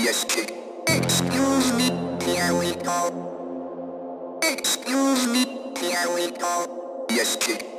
Excuse me, here we go. Excuse me, here we go. Yes, kid.